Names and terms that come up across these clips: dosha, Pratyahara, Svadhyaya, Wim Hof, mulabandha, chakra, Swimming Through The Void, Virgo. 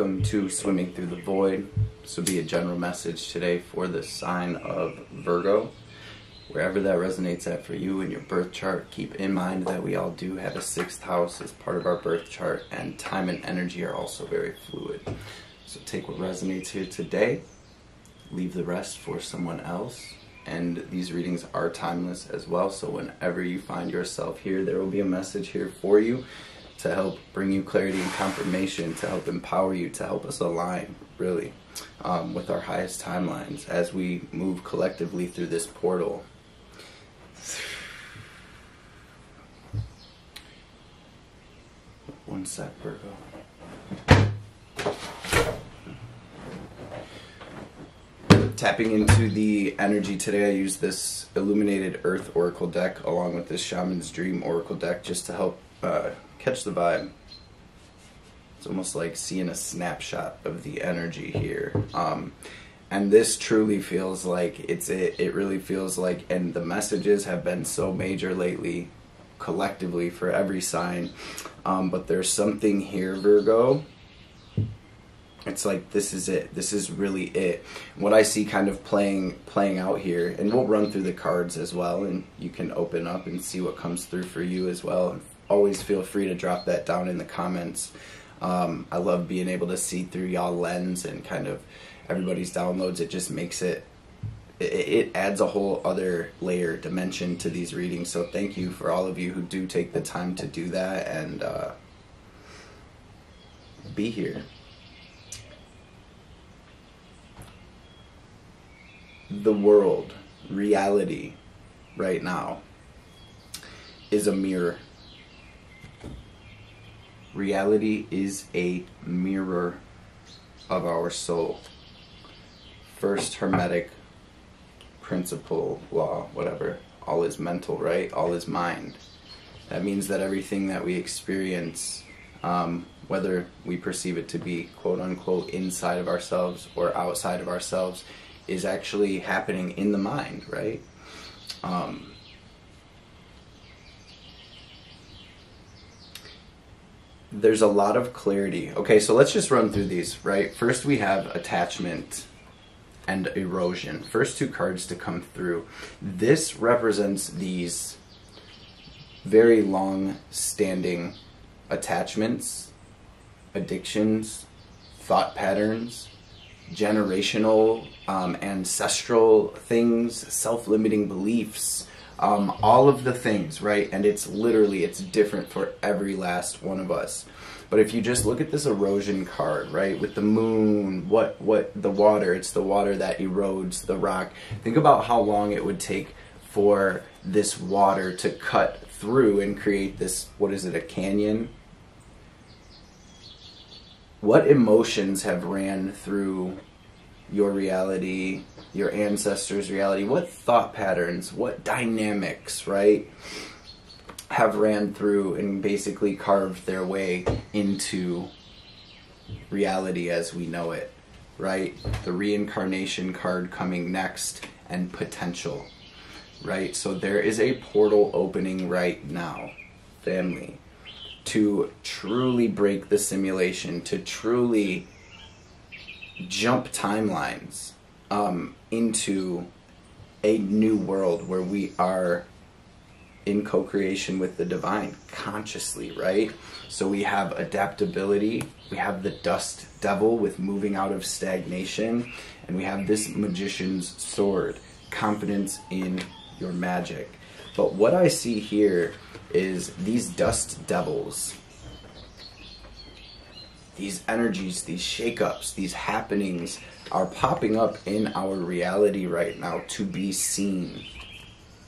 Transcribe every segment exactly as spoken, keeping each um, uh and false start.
Welcome to Swimming Through the Void. This will be a general message today for the sign of Virgo. Wherever that resonates at for you in your birth chart, keep in mind that we all do have a sixth house as part of our birth chart, and time and energy are also very fluid. So take what resonates here today, leave the rest for someone else, and these readings are timeless as well, so whenever you find yourself here, there will be a message here for you, to help bring you clarity and confirmation, to help empower you, to help us align, really, um, with our highest timelines as we move collectively through this portal. One sec, Virgo. Tapping into the energy today, I use this Illuminated Earth Oracle deck along with this Shaman's Dream Oracle deck just to help uh, catch the vibe. It's almost like seeing a snapshot of the energy here, um, and this truly feels like it's it. It really feels like, and the messages have been so major lately, collectively for every sign. Um, but there's something here, Virgo. It's like this is it. This is really it. What I see kind of playing playing out here, and we'll run through the cards as well, and you can open up and see what comes through for you as well. Always feel free to drop that down in the comments. Um, I love being able to see through y'all lens and kind of everybody's downloads. It just makes it, it, it adds a whole other layer, dimension to these readings. So thank you for all of you who do take the time to do that and uh, be here. The world, reality right now is a mirror. Reality is a mirror of our soul. First hermetic principle, law, whatever. All is mental, right? All is mind. That means that everything that we experience, um, whether we perceive it to be quote-unquote inside of ourselves or outside of ourselves, is actually happening in the mind, right? Um, There's a lot of clarity. Okay, so let's just run through these, right? First, we have attachment and erosion. First two cards to come through. This represents these very long-standing attachments, addictions, thought patterns, generational, um, ancestral things, self-limiting beliefs, Um, all of the things, right? And it's literally, it's different for every last one of us. But if you just look at this erosion card, right, with the moon, what, what, the water, it's the water that erodes the rock. Think about how long it would take for this water to cut through and create this, what is it, a canyon? What emotions have ran through your reality, your ancestors' reality, what thought patterns, what dynamics, right, have ran through and basically carved their way into reality as we know it, right? The reincarnation card coming next, and potential, right? So there is a portal opening right now, family, to truly break the simulation, to truly jump timelines um, into a new world where we are in co-creation with the divine consciously, right? So we have adaptability, we have the dust devil with moving out of stagnation, and we have this magician's sword, confidence in your magic. But what I see here is these dust devils, these energies, these shakeups, these happenings are popping up in our reality right now to be seen.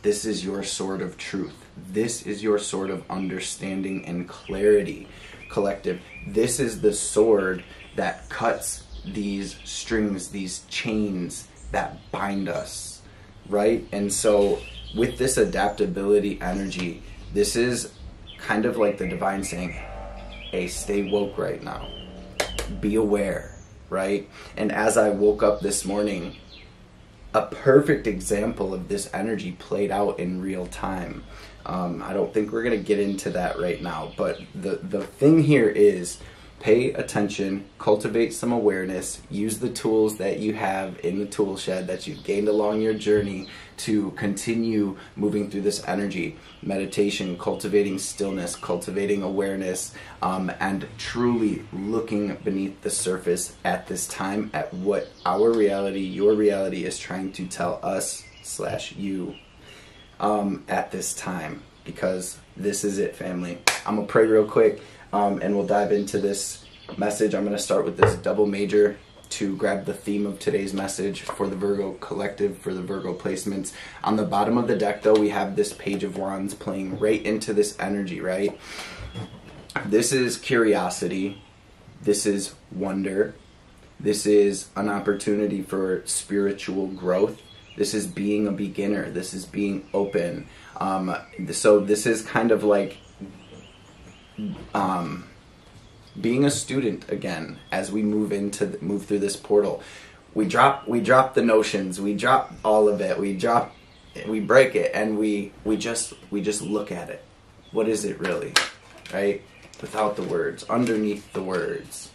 This is your sword of truth. This is your sword of understanding and clarity, collective. This is the sword that cuts these strings, these chains that bind us, right? And so with this adaptability energy, this is kind of like the divine saying, hey, stay woke right now. Be aware, right? And as I woke up this morning, a perfect example of this energy played out in real time. Um, I don't think we're going to get into that right now, but the, the thing here is Pay attention, cultivate some awareness, use the tools that you have in the tool shed that you've gained along your journey to continue moving through this energy. Meditation, cultivating stillness, cultivating awareness, um, and truly looking beneath the surface at this time at what our reality, your reality is trying to tell us slash you um, at this time, because this is it, family. I'm gonna pray real quick. Um, and we'll dive into this message. I'm going to start with this double major to grab the theme of today's message for the Virgo collective, for the Virgo placements. On the bottom of the deck, though, we have this Page of Wands playing right into this energy, right? This is curiosity. This is wonder. This is an opportunity for spiritual growth. This is being a beginner. This is being open. Um, so this is kind of like Um, being a student again as we move into move through this portal. We drop we drop the notions, we drop all of it, we drop we break it, and we we just we just look at it. What is it really, right? Without the words, underneath the words.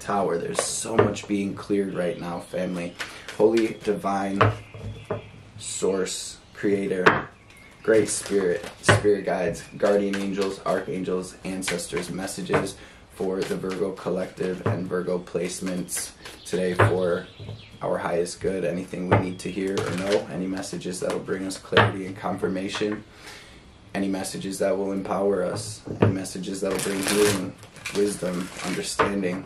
Tower. There's so much being cleared right now, family. Holy, divine, source, creator. Great spirit, spirit guides, guardian angels, archangels, ancestors, messages for the Virgo collective and Virgo placements today for our highest good. Anything we need to hear or know, any messages that will bring us clarity and confirmation, any messages that will empower us, any messages that will bring healing, wisdom, understanding,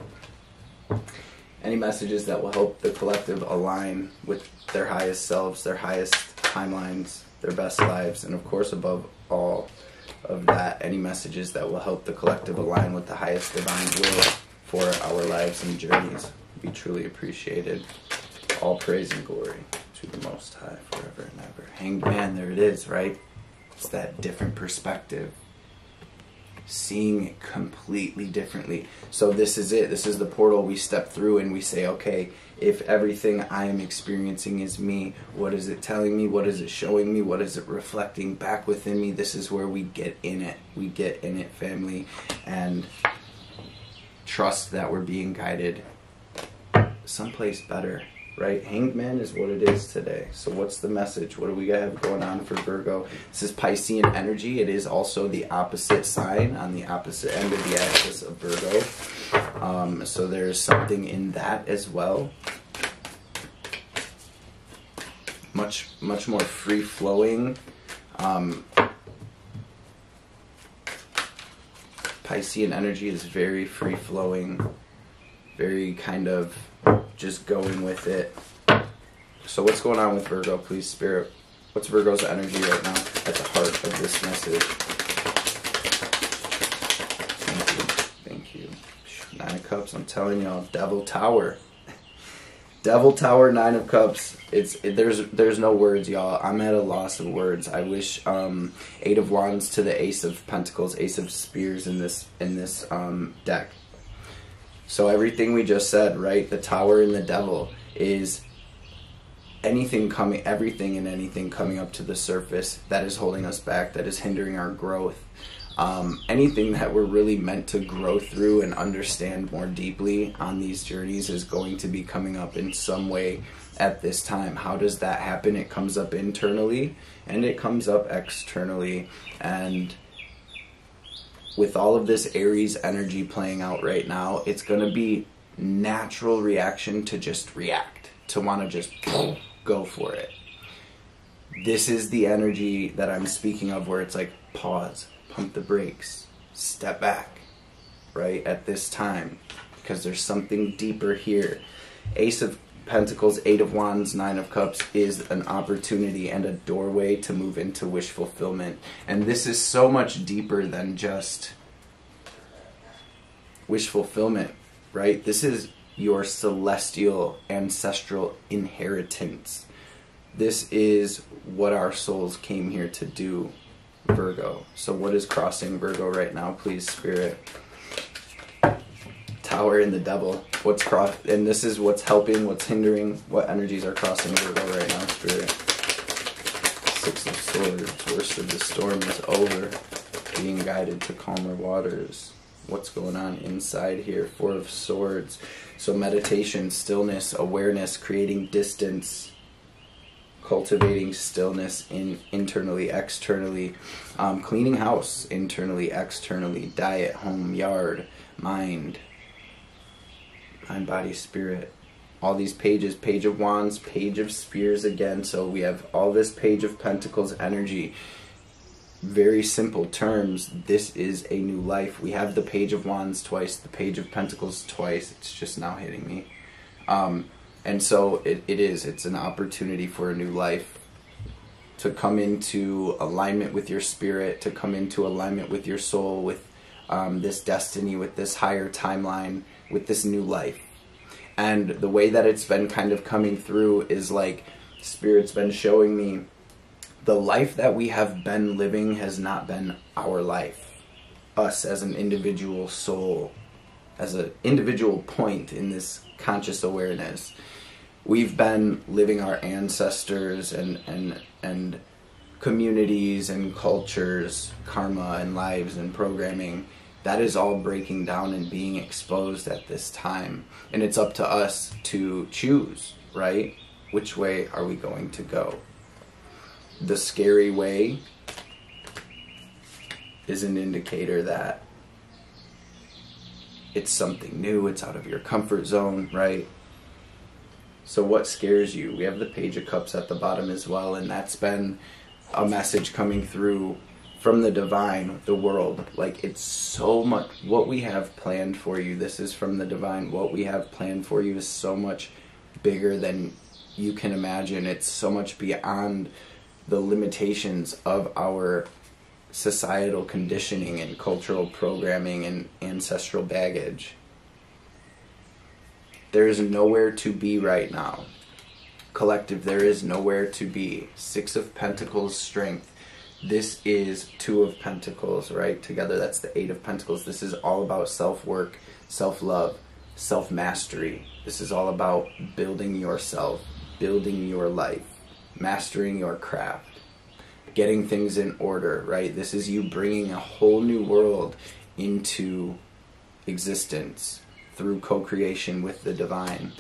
any messages that will help the collective align with their highest selves, their highest timelines, their best lives, and of course above all of that, any messages that will help the collective align with the highest divine will for our lives and journeys be truly appreciated. All praise and glory to the Most High forever and ever. Hanged Man, there it is, right? It's that different perspective, seeing it completely differently. So this is it. This is the portal we step through, and we say, okay, if everything I am experiencing is me, what is it telling me? What is it showing me? What is it reflecting back within me? This is where we get in it. We get in it, family, and trust that we're being guided someplace better, right? Hanged Man is what it is today. So what's the message? What do we have going on for Virgo? This is Piscean energy. It is also the opposite sign on the opposite end of the axis of Virgo. Um, so there's something in that as well. Much, much more free-flowing. Um, Piscean energy is very free-flowing, very kind of just going with it. So what's going on with Virgo, please, Spirit? What's Virgo's energy right now at the heart of this message? Thank you. Thank you. Nine of Cups, I'm telling y'all, Devil Tower. Devil Tower, Nine of Cups. It's it, there's there's no words, y'all. I'm at a loss of words. I wish um, Eight of Wands to the Ace of Pentacles, Ace of Spears in this in this um, deck. So everything we just said, right? The Tower and the Devil is anything coming, everything and anything coming up to the surface that is holding us back, that is hindering our growth. Um, anything that we're really meant to grow through and understand more deeply on these journeys is going to be coming up in some way at this time. How does that happen? It comes up internally and it comes up externally. And with all of this Aries energy playing out right now, it's going to be natural reaction to just react, to want to just go for it. This is the energy that I'm speaking of where it's like, pause, pump the brakes, step back, right, at this time, because there's something deeper here. Ace of Pentacles, Eight of Wands, Nine of Cups is an opportunity and a doorway to move into wish fulfillment. And this is so much deeper than just wish fulfillment, right? This is your celestial ancestral inheritance. This is what our souls came here to do, Virgo. So what is crossing Virgo right now, please, Spirit? Tower and the Devil. What's cross, and this is what's helping, what's hindering, what energies are crossing Virgo right now, Spirit. Six of Swords. Worst of the storm is over. Being guided to calmer waters. what's going on inside here. Four of Swords. So meditation, stillness, awareness, creating distance, cultivating stillness in internally, externally, um, cleaning house internally, externally, diet, home, yard, mind, mind, body, spirit. All these pages, Page of Wands, Page of Spears again. So we have all this Page of Pentacles energy. Very simple terms, this is a new life. We have the Page of Wands twice, the Page of Pentacles twice. It's just now hitting me. Um, and so it, it is. It's an opportunity for a new life, to come into alignment with your spirit, to come into alignment with your soul, with um, this destiny, with this higher timeline, with this new life. And the way that it's been kind of coming through is like Spirit's been showing me the life that we have been living has not been our life. Us as an individual soul, as an individual point in this conscious awareness. We've been living our ancestors and, and, and communities and cultures, karma and lives and programming. That is all breaking down and being exposed at this time. And it's up to us to choose, right? Which way are we going to go? The scary way is an indicator that it's something new, it's out of your comfort zone, right? So what scares you? We have the Page of Cups at the bottom as well, and that's been a message coming through from the divine, the world. Like, it's so much what we have planned for you. This is from the divine. What we have planned for you is so much bigger than you can imagine. It's so much beyond the limitations of our societal conditioning and cultural programming and ancestral baggage. There is nowhere to be right now. Collective, there is nowhere to be. Six of Pentacles, strength. This is Two of Pentacles, right? Together, that's the Eight of Pentacles. This is all about self-work, self-love, self-mastery. This is all about building yourself, building your life, mastering your craft, getting things in order, right? This is you bringing a whole new world into existence through co-creation with the divine.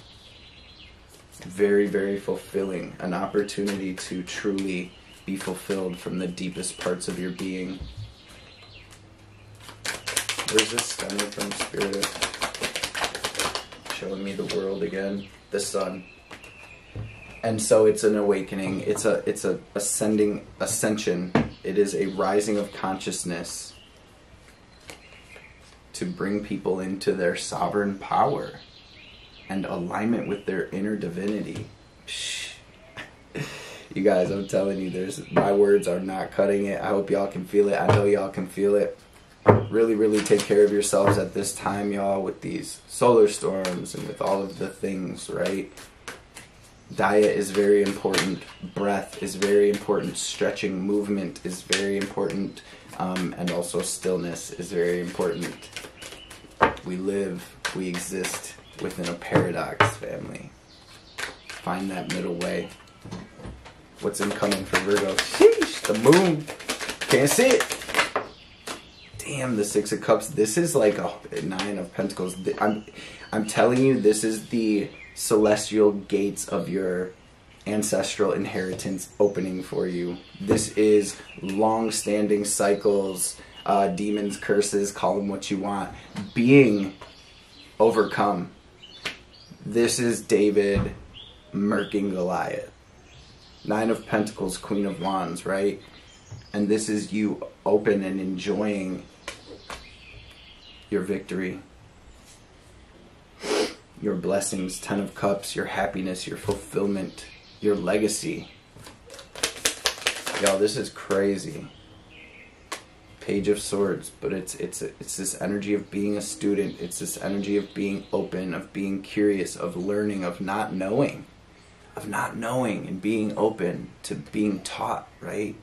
Very, very fulfilling. An opportunity to truly be fulfilled from the deepest parts of your being. Where's this stemming from, Spirit? Showing me the world again, the sun. And so it's an awakening. It's a it's a ascending ascension. It is a rising of consciousness to bring people into their sovereign power and alignment with their inner divinity. Psh. You guys, I'm telling you, there's my words are not cutting it. I hope y'all can feel it. I know y'all can feel it. Really, really take care of yourselves at this time, y'all, with these solar storms and with all of the things, right? Diet is very important. Breath is very important. Stretching, movement is very important. Um, and also stillness is very important. We live, we exist within a paradox, family. Find that middle way. What's incoming for Virgo? Sheesh, the moon. Can't see it. Damn, the Six of Cups. This is like a Nine of Pentacles. I'm, I'm telling you, this is the celestial gates of your ancestral inheritance opening for you. This is long-standing cycles, uh, demons, curses, call them what you want, being overcome. This is David murking Goliath. Nine of Pentacles, Queen of Wands, right? And this is you open and enjoying your victory, your blessings. Ten of Cups, your happiness, your fulfillment, your legacy. Y'all, this is crazy. Page of Swords, but it's it's it's this energy of being a student. It's this energy of being open, of being curious, of learning, of not knowing. Of not knowing and being open to being taught, right?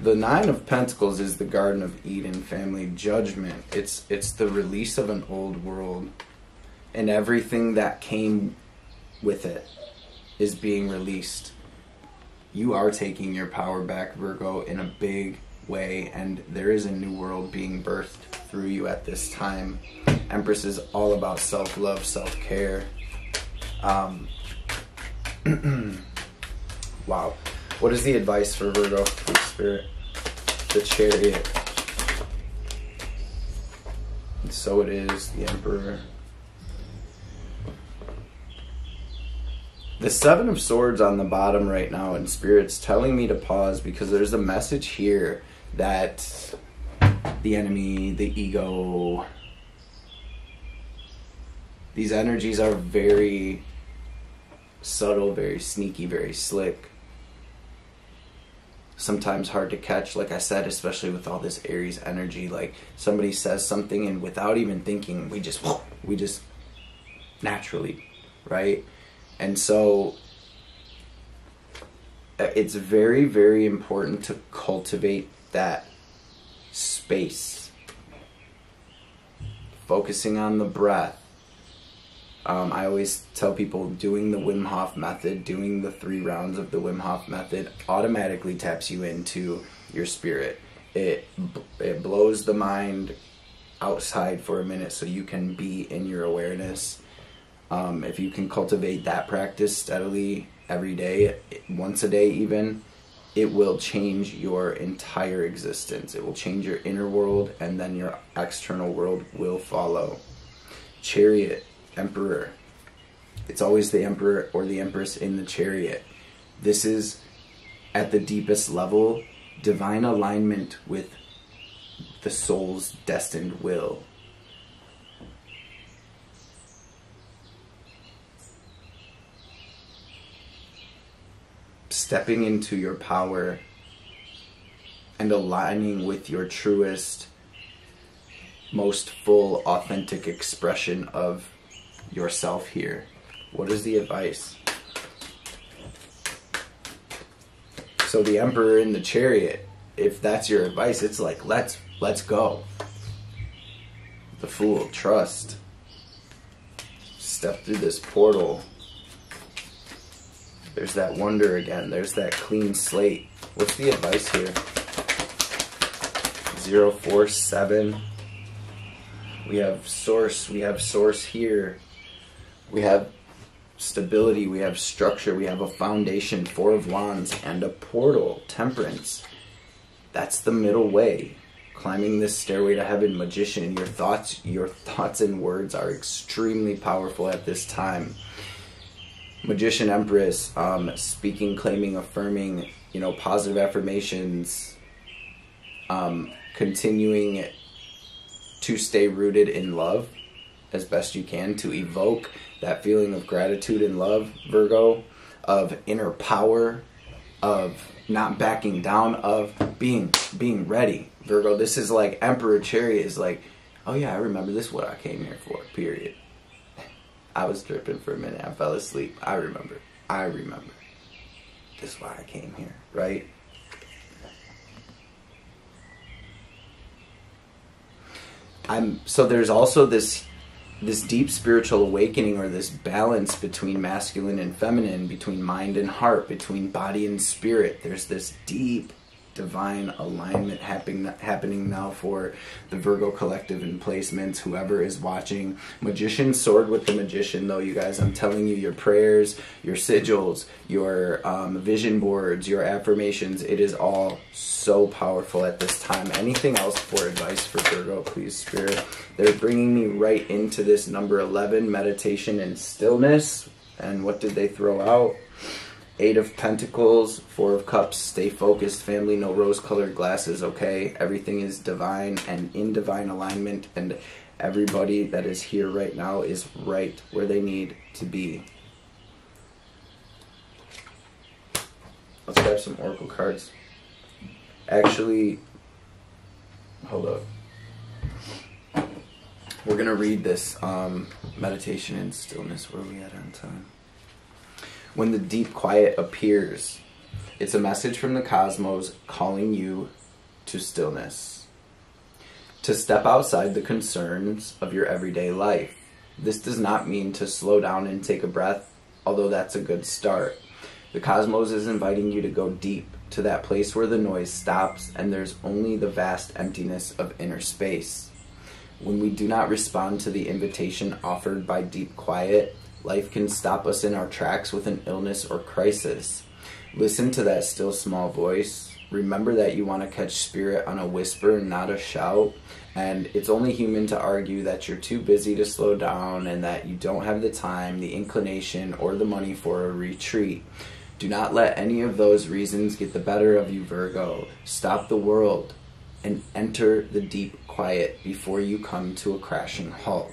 The Nine of Pentacles is the Garden of Eden, family. Judgment. It's it's the release of an old world and everything that came with it. is being released. You are taking your power back, Virgo, in a big way, and there is a new world being birthed through you at this time. Empress is all about self-love, self-care. Um, wow. What is the advice for Virgo? Free Spirit. The Chariot. And so it is, the Emperor. The Seven of Swords on the bottom right now, and Spirit's telling me to pause because there's a message here that the enemy, the ego, these energies are very subtle, very sneaky, very slick. Sometimes hard to catch, like I said, especially with all this Aries energy. Like somebody says something and without even thinking, we just, we just naturally, right? And so it's very, very important to cultivate that space. Focusing on the breath. Um, I always tell people doing the Wim Hof method, doing the three rounds of the Wim Hof method automatically taps you into your spirit. It, it blows the mind outside for a minute so you can be in your awareness. Um, if you can cultivate that practice steadily every day, once a day even, it will change your entire existence. It will change your inner world, and then your external world will follow. Chariot, Emperor. It's always the Emperor or the Empress in the Chariot. This is, at the deepest level, divine alignment with the soul's destined will. Stepping into your power and aligning with your truest, most full, authentic expression of yourself here. What is the advice? So the Emperor in the Chariot, if that's your advice, it's like, let's let's go. The Fool, trust. Step through this portal. There's that wonder again. There's that clean slate. What's the advice here? zero four seven. We have source. We have source here. We have stability. We have structure. We have a foundation. Four of Wands and a portal. Temperance. That's the middle way. Climbing this stairway to heaven, Magician. Your thoughts, your thoughts and words are extremely powerful at this time. Magician, Empress, um, speaking, claiming, affirming, you know, positive affirmations, um, continuing to stay rooted in love as best you can, to evoke that feeling of gratitude and love, Virgo, of inner power, of not backing down, of being being ready, Virgo. This is like Emperor Chariot is like, oh yeah, I remember this is what I came here for, period. I was dripping for a minute. I fell asleep. I remember. I remember. This is why I came here, right? I'm so there's also this this deep spiritual awakening, or this balance between masculine and feminine, between mind and heart, between body and spirit. There's this deep divine alignment happening happening now for the Virgo collective and placements, whoever is watching. Magician, sword with the Magician, though, you guys. I'm telling you, your prayers, your sigils, your um, vision boards, your affirmations, it is all so powerful at this time. Anything else for advice for Virgo, please, Spirit? They're bringing me right into this number eleven, meditation and stillness. And what did they throw out? Eight of Pentacles, Four of Cups, stay focused, family, no rose-colored glasses, okay? Everything is divine and in divine alignment, and everybody that is here right now is right where they need to be. Let's grab some Oracle cards. Actually, hold up. We're going to read this um, meditation and stillness. Where are we at on time? When the deep quiet appears, it's a message from the cosmos calling you to stillness, to step outside the concerns of your everyday life. This does not mean to slow down and take a breath although that's a good start. The cosmos is inviting you to go deep, to that place where the noise stops and there's only the vast emptiness of inner space. When we do not respond to the invitation offered by deep quiet, life can stop us in our tracks with an illness or crisis. Listen to that still small voice. Remember that you want to catch spirit on a whisper, not a shout. And it's only human to argue that you're too busy to slow down and that you don't have the time, the inclination, or the money for a retreat. Do not let any of those reasons get the better of you, Virgo. Stop the world and enter the deep quiet before you come to a crashing halt.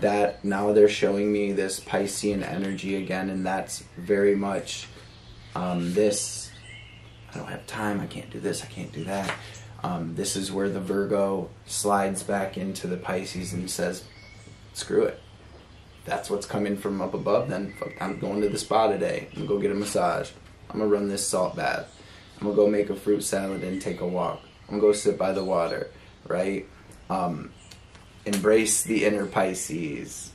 That, now they're showing me this Piscean energy again, and that's very much um, this. I don't have time, I can't do this, I can't do that. Um, this is where the Virgo slides back into the Pisces and says, screw it. That's what's coming from up above, then fuck, I'm going to the spa today. I'm going to go get a massage. I'm going to run this salt bath. I'm going to go make a fruit salad and take a walk. I'm going to go sit by the water, right? Um, embrace the inner Pisces.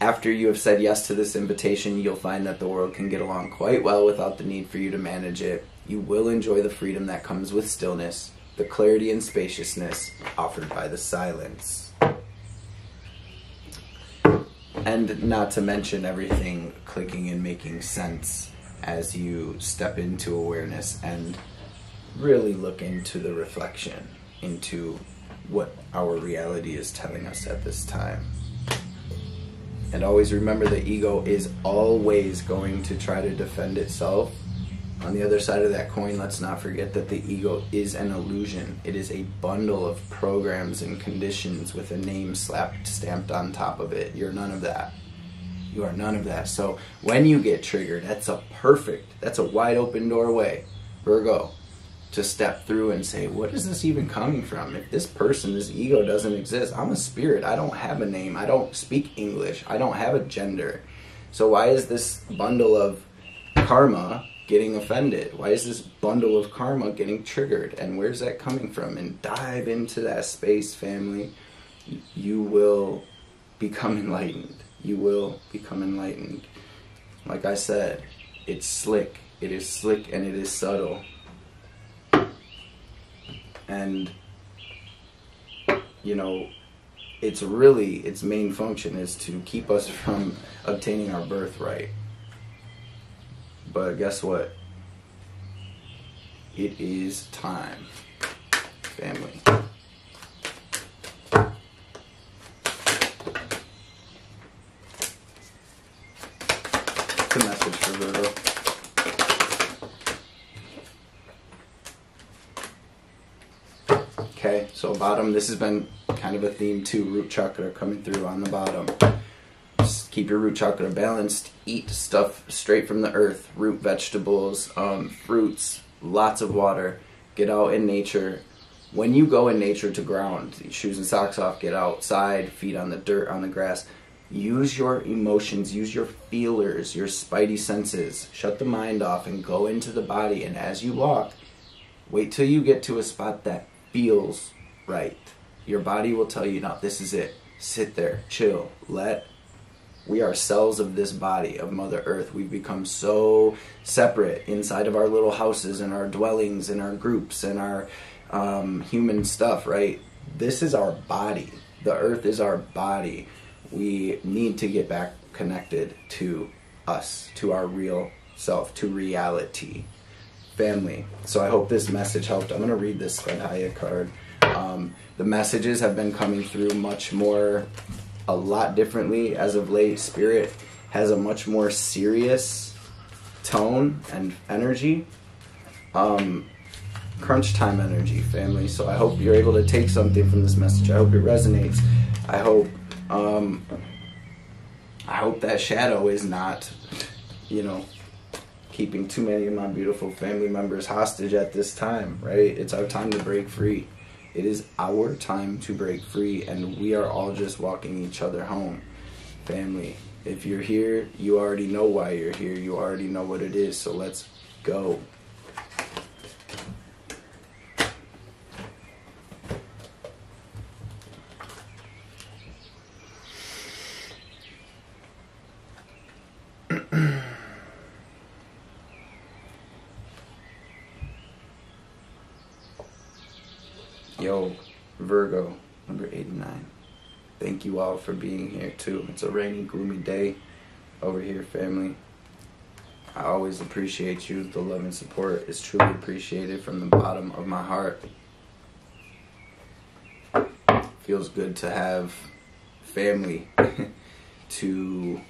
After you have said yes to this invitation, you'll find that the world can get along quite well without the need for you to manage it. You will enjoy the freedom that comes with stillness, the clarity and spaciousness offered by the silence. And not to mention everything clicking and making sense as you step into awareness and really look into the reflection, into what our reality is telling us at this time. And always remember, the ego is always going to try to defend itself. On the other side of that coin, let's not forget that the ego is an illusion. It is a bundle of programs and conditions with a name slapped, stamped on top of it. You're none of that. You are none of that. So when you get triggered, that's a perfect, that's a wide open doorway, Virgo, to step through and say, what is this even coming from? If this person, this ego doesn't exist, I'm a spirit. I don't have a name. I don't speak English. I don't have a gender. So why is this bundle of karma getting offended? Why is this bundle of karma getting triggered? And where's that coming from? And dive into that space, family. You will become enlightened. You will become enlightened. Like I said, it's slick. It is slick and it is subtle. And, you know, it's really, its main function is to keep us from obtaining our birthright. But guess what? It is time, family. It's a message for Virgo. Okay, so bottom, this has been kind of a theme too, root chakra coming through on the bottom. Keep your root chakra balanced. Eat stuff straight from the earth, root vegetables, um, fruits, lots of water. Get out in nature. When you go in nature to ground, shoes and socks off, get outside, feet on the dirt, on the grass. Use your emotions, use your feelers, your spidey senses. Shut the mind off and go into the body. And as you walk, wait till you get to a spot that feels right. Your body will tell you, no, this is it. Sit there, chill, let we are cells of this body, of Mother Earth. We've become so separate inside of our little houses and our dwellings and our groups and our um, human stuff, right? This is our body. The Earth is our body. We need to get back connected to us, to our real self, to reality. Family. So I hope this message helped. I'm going to read this Svadhyaya card. Um, the messages have been coming through much more... a lot differently as of late. Spirit has a much more serious tone and energy, um, crunch time energy, family. So I hope you're able to take something from this message. I hope it resonates. I hope um, I hope that shadow is not, you know, keeping too many of my beautiful family members hostage at this time, right? It's our time to break free. It is our time to break free, and we are all just walking each other home. Family, if you're here, you already know why you're here. You already know what it is, so let's go. Yo, Virgo, number eighty-nine. Thank you all for being here too. It's a rainy, gloomy day over here, family. I always appreciate you. The love and support is truly appreciated from the bottom of my heart. Feels good to have family to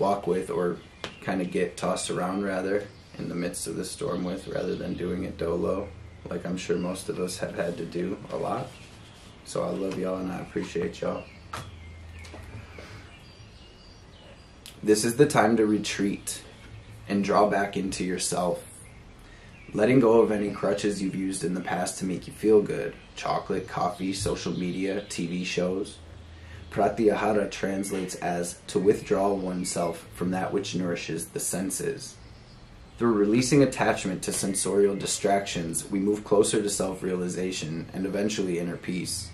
walk with, or kind of get tossed around rather in the midst of the storm with, rather than doing it dolo, like I'm sure most of us have had to do a lot. So I love y'all and I appreciate y'all. This is the time to retreat and draw back into yourself, letting go of any crutches you've used in the past to make you feel good. Chocolate, coffee, social media, T V shows. Pratyahara translates as to withdraw oneself from that which nourishes the senses. Through releasing attachment to sensorial distractions, we move closer to self-realization and eventually inner peace.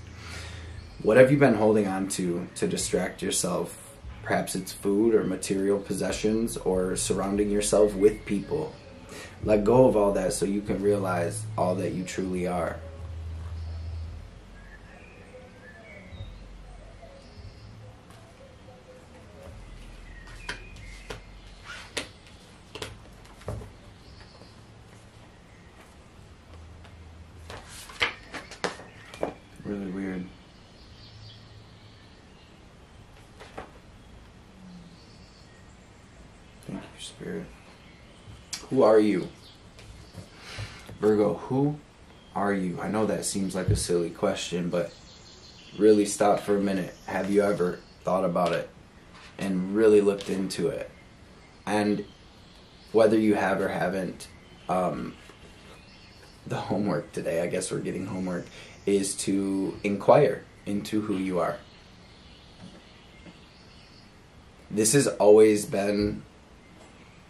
What have you been holding on to to distract yourself? Perhaps it's food or material possessions, or surrounding yourself with people. Let go of all that so you can realize all that you truly are. Really weird. Thank you, Spirit. Who are you? Virgo, who are you? I know that seems like a silly question, but really stop for a minute. Have you ever thought about it and really looked into it? And whether you have or haven't, um, the homework today, I guess we're getting homework, is to inquire into who you are. This has always been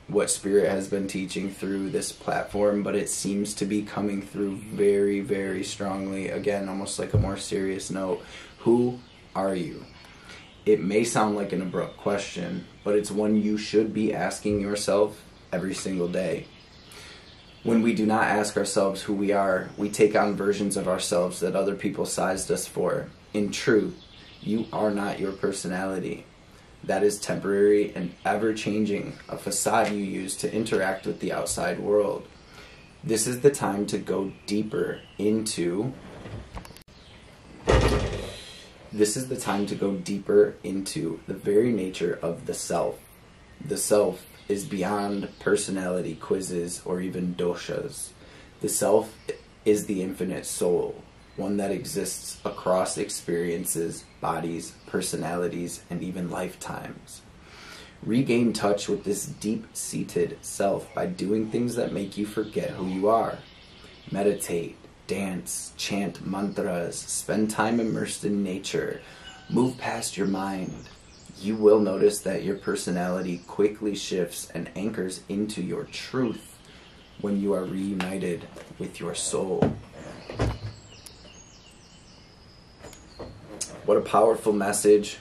what Spirit has been teaching through this platform, but it seems to be coming through very, very strongly. Again, almost like a more serious note. Who are you? It may sound like an abrupt question, but it's one you should be asking yourself every single day. When we do not ask ourselves who we are, we take on versions of ourselves that other people sized us for. In truth, you are not your personality. That is temporary and ever-changing, a facade you use to interact with the outside world. This is the time to go deeper into... This is the time to go deeper into the very nature of the self. The self is beyond personality quizzes or even doshas. The self is the infinite soul, one that exists across experiences, bodies, personalities, and even lifetimes. Regain touch with this deep-seated self by doing things that make you forget who you are. Meditate, dance, chant mantras, spend time immersed in nature, move past your mind. You will notice that your personality quickly shifts and anchors into your truth when you are reunited with your soul. What a powerful message,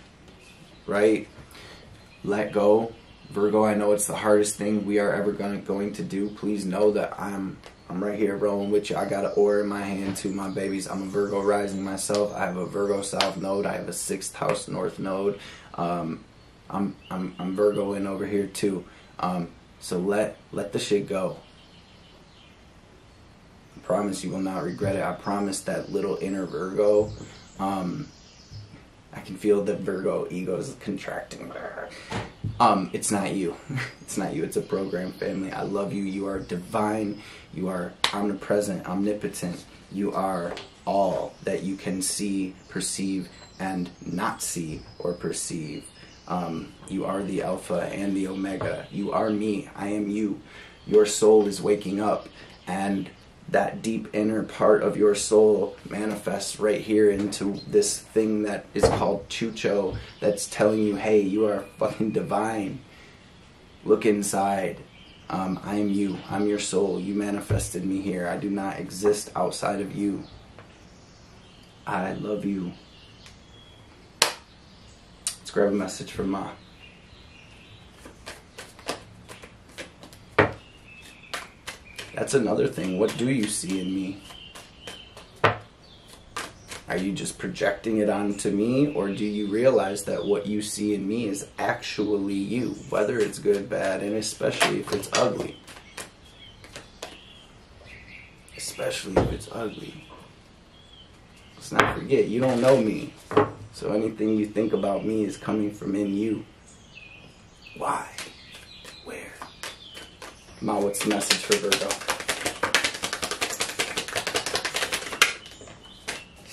right? Let go. Virgo, I know it's the hardest thing we are ever gonna, going to do. Please know that I'm, I'm right here rolling with you. I got an aura in my hand too, my babies. I'm a Virgo rising myself. I have a Virgo south node. I have a sixth house north node. Um, I'm, I'm, I'm Virgo in over here too. Um, so let, let the shit go. I promise you will not regret it. I promise that little inner Virgo, um, I can feel that Virgo ego is contracting. Um, it's not you. It's not you. It's a program, family. I love you. You are divine. You are omnipresent, omnipotent. You are all that you can see, perceive, and not see or perceive. Um, you are the Alpha and the Omega. You are me. I am you. Your soul is waking up, and that deep inner part of your soul manifests right here into this thing that is called Chucho, that's telling you, hey, you are fucking divine. Look inside. Um, I am you. I'm your soul. You manifested me here. I do not exist outside of you. I love you. Let's grab a message from Ma. That's another thing. What do you see in me? Are you just projecting it onto me, or do you realize that what you see in me is actually you, whether it's good, bad, and especially if it's ugly? Especially if it's ugly. Let's not forget, you don't know me. So anything you think about me is coming from in you. Why? Where? Come on, what's the message for Virgo?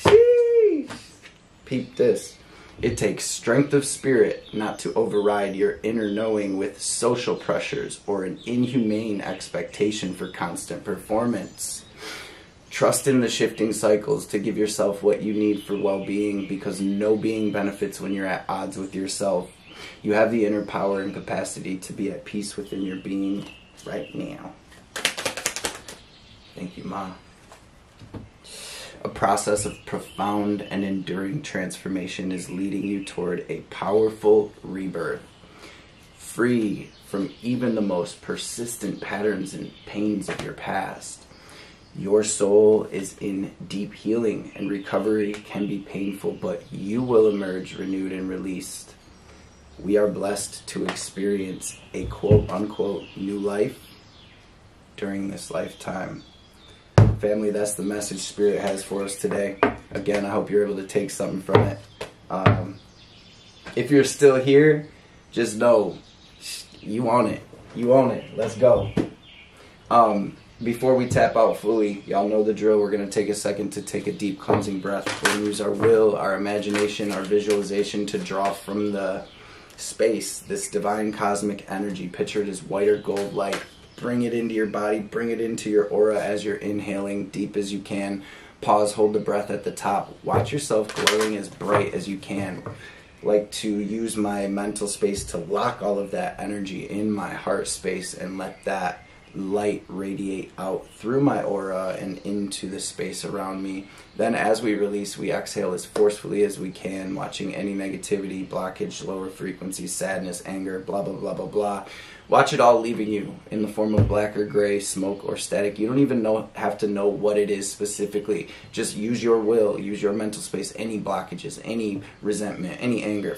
Sheesh! Peep this. It takes strength of spirit not to override your inner knowing with social pressures or an inhumane expectation for constant performance. Trust in the shifting cycles to give yourself what you need for well-being, because no being benefits when you're at odds with yourself. You have the inner power and capacity to be at peace within your being right now. Thank you, Ma. A process of profound and enduring transformation is leading you toward a powerful rebirth, free from even the most persistent patterns and pains of your past. Your soul is in deep healing, and recovery can be painful, but you will emerge renewed and released. We are blessed to experience a quote-unquote new life during this lifetime. Family, that's the message Spirit has for us today. Again, I hope you're able to take something from it. Um, if you're still here, just know you own it. You own it. Let's go. Um, before we tap out fully, y'all know the drill. We're going to take a second to take a deep cleansing breath. We're going to use our will, our imagination, our visualization to draw from the space, this divine cosmic energy pictured as white or gold light. Bring it into your body, bring it into your aura as you're inhaling, deep as you can. Pause, hold the breath at the top. Watch yourself glowing as bright as you can. Like to use my mental space to lock all of that energy in my heart space and let that light radiate out through my aura and into the space around me. Then as we release, we exhale as forcefully as we can, watching any negativity, blockage, lower frequencies, sadness, anger, blah, blah, blah, blah, blah. Watch it all leaving you in the form of black or gray, smoke or static. You don't even know, have to know what it is specifically. Just use your will, use your mental space, any blockages, any resentment, any anger.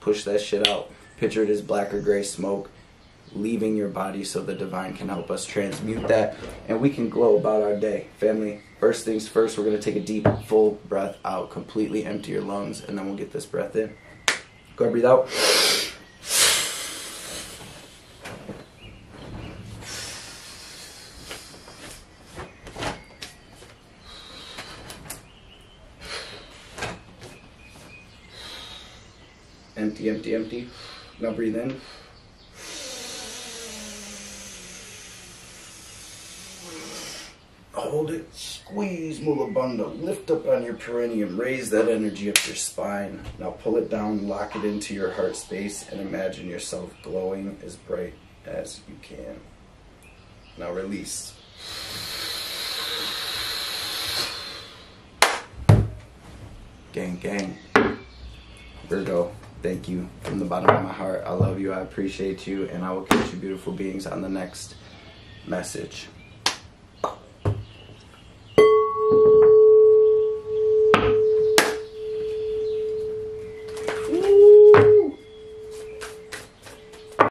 Push that shit out. Picture it as black or gray smoke leaving your body so the divine can help us transmute that, and we can glow about our day. Family, first things first, we're going to take a deep, full breath out. Completely empty your lungs, and then we'll get this breath in. Go ahead, breathe out. Empty, empty, empty. Now breathe in. Hold it, squeeze, mulabandha, lift up on your perineum, raise that energy up your spine. Now pull it down, lock it into your heart space, and imagine yourself glowing as bright as you can. Now release. Gang, gang. Virgo, thank you from the bottom of my heart. I love you, I appreciate you, and I will catch you beautiful beings on the next message.